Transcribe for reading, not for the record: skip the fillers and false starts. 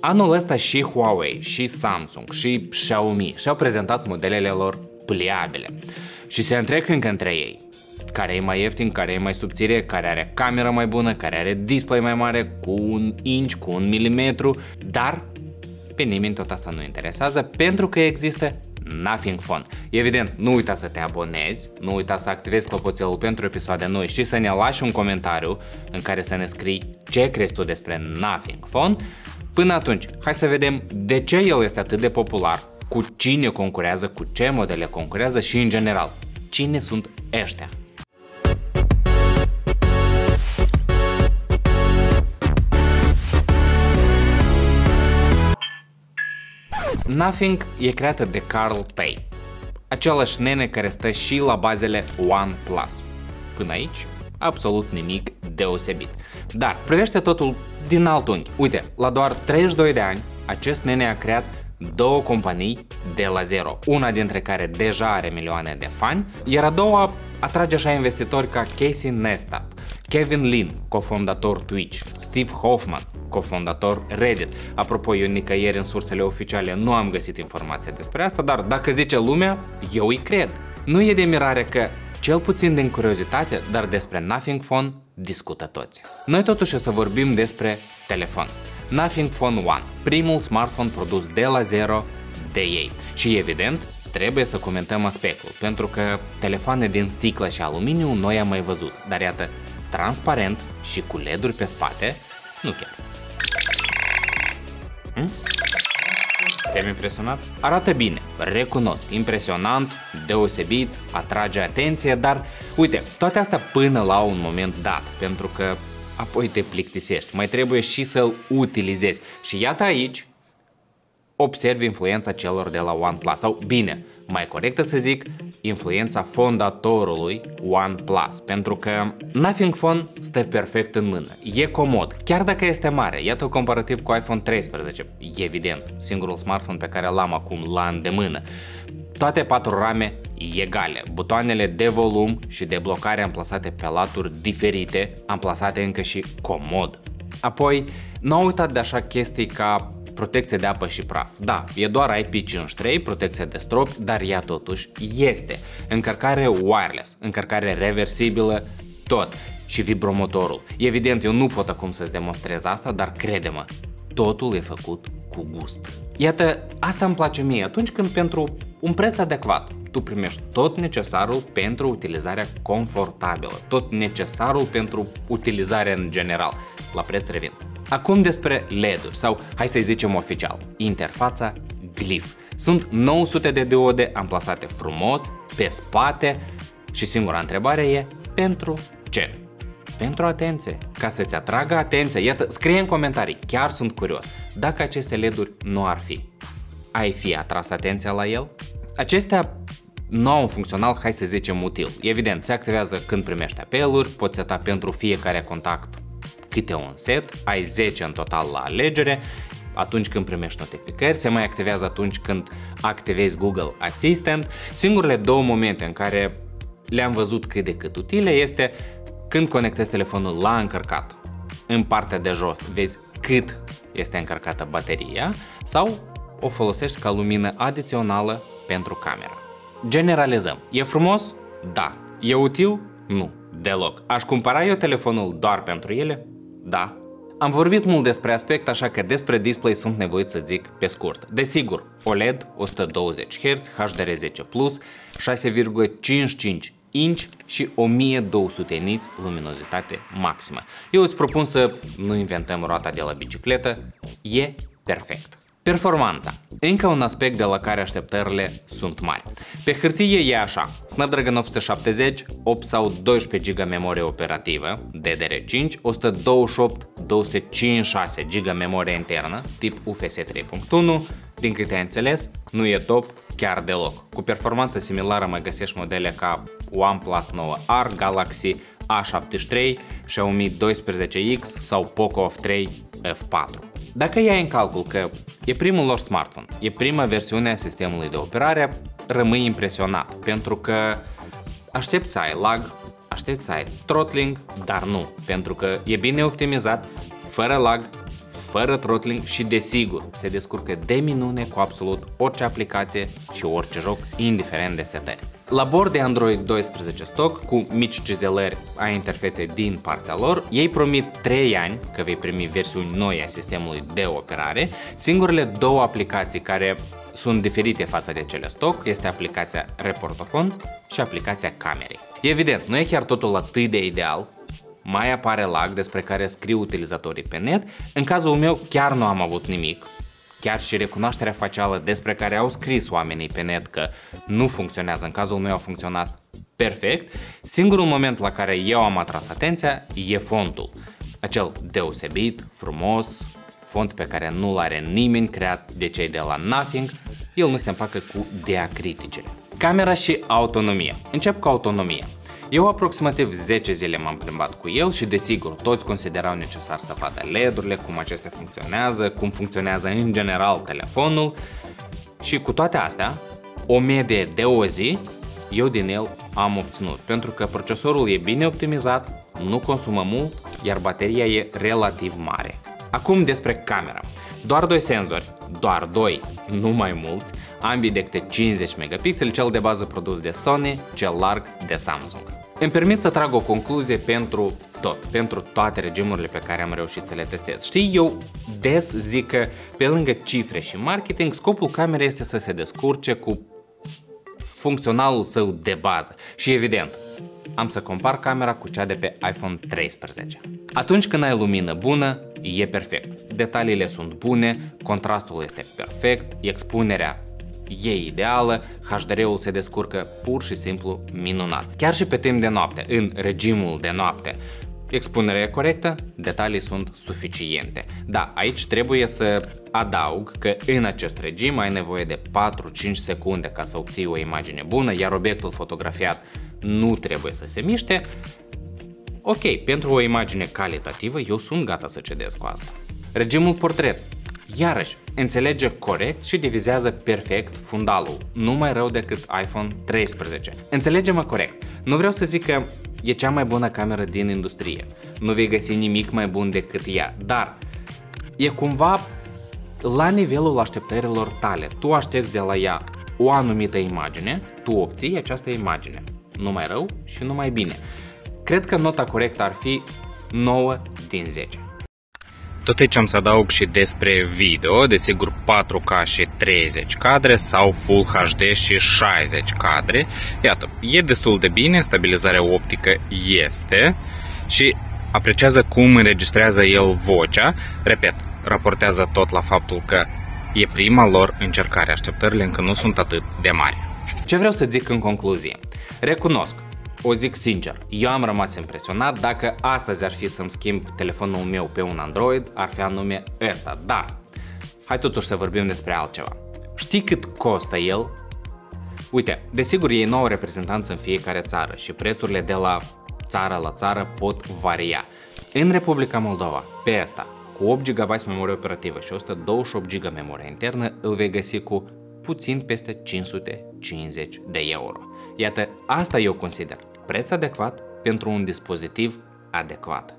Anul ăsta și Huawei, și Samsung, și Xiaomi și-au prezentat modelele lor pliabile și se întrec încă între ei. Care e mai ieftin, care e mai subțire, care are cameră mai bună, care are display mai mare cu un inch, cu un milimetru, dar pe nimeni tot asta nu interesează pentru că există Nothing Phone. Evident, nu uita să te abonezi, nu uita să activezi clopoțelul pentru episoade noi și să ne lași un comentariu în care să ne scrii ce crezi tu despre Nothing Phone. Până atunci, hai să vedem de ce el este atât de popular, cu cine concurează, cu ce modele concurează și, în general, cine sunt ăștia. Nothing e creată de Carl Pei, același nene care stă și la bazele OnePlus. Până aici, absolut nimic deosebit. Dar privește totul din alt unghi. Uite, la doar 32 de ani, acest nene a creat două companii de la zero, una dintre care deja are milioane de fani, iar a doua atrage așa investitori ca Casey Neistat, Kevin Lin, cofondator Twitch, Steve Hoffman, cofondator Reddit. Apropo, eu nicăieri în sursele oficiale nu am găsit informația despre asta, dar dacă zice lumea, eu îi cred. Nu e de mirare că, cel puțin din curiozitate, dar despre Nothing Phone discută toți. Noi totuși o să vorbim despre telefon. Nothing Phone One, primul smartphone produs de la zero de ei. Și evident, trebuie să comentăm aspectul, pentru că telefoane din sticlă și aluminiu noi am mai văzut, dar iată, transparent și cu LED-uri pe spate, nu chiar. Te-am impresionat? Arată bine, recunosc, impresionant, deosebit, atrage atenție, dar uite, toate astea până la un moment dat, pentru că apoi te plictisești, mai trebuie și să-l utilizezi. Și iată aici, observi influența celor de la OnePlus, sau bine, mai corectă să zic, influența fondatorului OnePlus, pentru că Nothing Phone stă perfect în mână, e comod, chiar dacă este mare, iată comparativ cu iPhone 13, evident, singurul smartphone pe care l-am acum la îndemână. Toate patru rame egale, butoanele de volum și de blocare amplasate pe laturi diferite, amplasate încă și comod. Apoi, nu uitați de așa chestii ca protecție de apă și praf. Da, e doar IP53, protecție de strop, dar ea totuși este. Încărcare wireless, încărcare reversibilă, tot. Și vibromotorul. Evident, eu nu pot acum să-ți demonstrez asta, dar crede-mă, totul e făcut cu gust. Iată, asta îmi place mie atunci când pentru un preț adecvat tu primești tot necesarul pentru utilizarea confortabilă, tot necesarul pentru utilizarea în general. La preț revin. Acum despre LED-uri sau, hai să-i zicem oficial, interfața Glyph. Sunt 900 de diode amplasate frumos, pe spate și singura întrebare e pentru ce? Pentru atenție, ca să-ți atragă atenția. Iată, scrie în comentarii, chiar sunt curios, dacă aceste LED-uri nu ar fi, ai fi atras atenția la el? Acestea nu au un funcțional, hai să zicem, util. Evident, se activează când primești apeluri, poți seta pentru fiecare contact câte un set, ai 10 în total la alegere, atunci când primești notificări, se mai activează atunci când activezi Google Assistant. Singurele două momente în care le-am văzut cât de cât utile este când conectezi telefonul la încărcat. În partea de jos vezi cât este încărcată bateria sau o folosești ca lumină adițională pentru cameră. Generalizăm. E frumos? Da. E util? Nu. Deloc. Aș cumpăra eu telefonul doar pentru ele? Da. Am vorbit mult despre aspect, așa că despre display sunt nevoit să zic pe scurt. Desigur, OLED 120 Hz, HDR10+, 6,55 inch și 1200 nits luminozitate maximă. Eu îți propun să nu inventăm roata de la bicicletă, e perfect. Performanța. Încă un aspect de la care așteptările sunt mari. Pe hârtie e așa, Snapdragon 870, 8 sau 12 GB memorie operativă, DDR5, 128-256 GB memorie internă, tip UFS 3.1, din câte ai înțeles, nu e top chiar deloc. Cu performanță similară mai găsești modele ca OnePlus 9R, Galaxy A73, Xiaomi 12X sau Poco F3 F4. Dacă iai în calcul că e primul lor smartphone, e prima versiune a sistemului de operare, rămâi impresionat, pentru că aștepți să ai lag, aștepți să ai throttling, dar nu, pentru că e bine optimizat, fără lag, fără throttling și desigur se descurcă de minune cu absolut orice aplicație și orice joc, indiferent de setări. La bord de Android 12 stock, cu mici cizelări a interfeței din partea lor, ei promit 3 ani că vei primi versiuni noi a sistemului de operare. Singurele două aplicații care sunt diferite față de cele stock este aplicația Reportofon și aplicația Camerei. Evident, nu e chiar totul atât de ideal, mai apare lag despre care scriu utilizatorii pe net, în cazul meu chiar nu am avut nimic. Chiar și recunoașterea facială despre care au scris oamenii pe net că nu funcționează, în cazul meu a funcționat perfect. Singurul moment la care eu am atras atenția e fontul. Acel deosebit, frumos, font pe care nu-l are nimeni creat de cei de la Nothing, el nu se împacă cu diacriticile. Camera și autonomie. Încep cu autonomie. Eu aproximativ 10 zile m-am plimbat cu el și desigur toți considerau necesar să vadă LED-urile, cum acestea funcționează, cum funcționează în general telefonul și cu toate astea, o medie de o zi eu din el am obținut, pentru că procesorul e bine optimizat, nu consumă mult, iar bateria e relativ mare. Acum despre camera. Doar 2 senzori, doar 2, nu mai mulți, ambii de 50 megapixeli, cel de bază produs de Sony, cel larg de Samsung. Îmi permit să trag o concluzie pentru toate regimurile pe care am reușit să le testez. Știi, eu des zic că pe lângă cifre și marketing, scopul camerei este să se descurce cu funcționalul său de bază și evident, am să compar camera cu cea de pe iPhone 13. Atunci când ai lumină bună, e perfect. Detaliile sunt bune, contrastul este perfect, expunerea e ideală, HDR-ul se descurcă pur și simplu minunat. Chiar și pe timp de noapte, în regimul de noapte, expunerea e corectă, detalii sunt suficiente. Da, aici trebuie să adaug că în acest regim ai nevoie de 4-5 secunde ca să obții o imagine bună, iar obiectul fotografiat nu trebuie să se miște. Ok, pentru o imagine calitativă eu sunt gata să cedez cu asta. Regimul portret, iarăși, înțelege corect și divizează perfect fundalul, nu mai rău decât iPhone 13. Înțelege-mă corect, nu vreau să zic că e cea mai bună cameră din industrie, nu vei găsi nimic mai bun decât ea, dar e cumva la nivelul așteptărilor tale. Tu aștepți de la ea o anumită imagine, tu obții această imagine, nu mai rău și nu mai bine. Cred că nota corectă ar fi 9 din 10. Tot aici am să adaug și despre video, desigur 4K și 30 cadre sau Full HD și 60 cadre. Iată, e destul de bine, stabilizarea optică este și apreciază cum înregistrează el vocea. Repet, raportează tot la faptul că e prima lor încercare, așteptările încă nu sunt atât de mari. Ce vreau să zic în concluzie? Recunosc, o zic sincer, eu am rămas impresionat. Dacă astăzi ar fi să-mi schimb telefonul meu pe un Android, ar fi anume ăsta, dar hai totuși să vorbim despre altceva. Știi cât costă el? Uite, desigur ei nu au reprezentanță în fiecare țară și prețurile de la țară la țară pot varia. În Republica Moldova, pe ăsta, cu 8 GB memorie operativă și 128 GB memorie internă, îl vei găsi cu puțin peste 550 de euro. Iată, asta eu consider preț adecvat pentru un dispozitiv adecvat.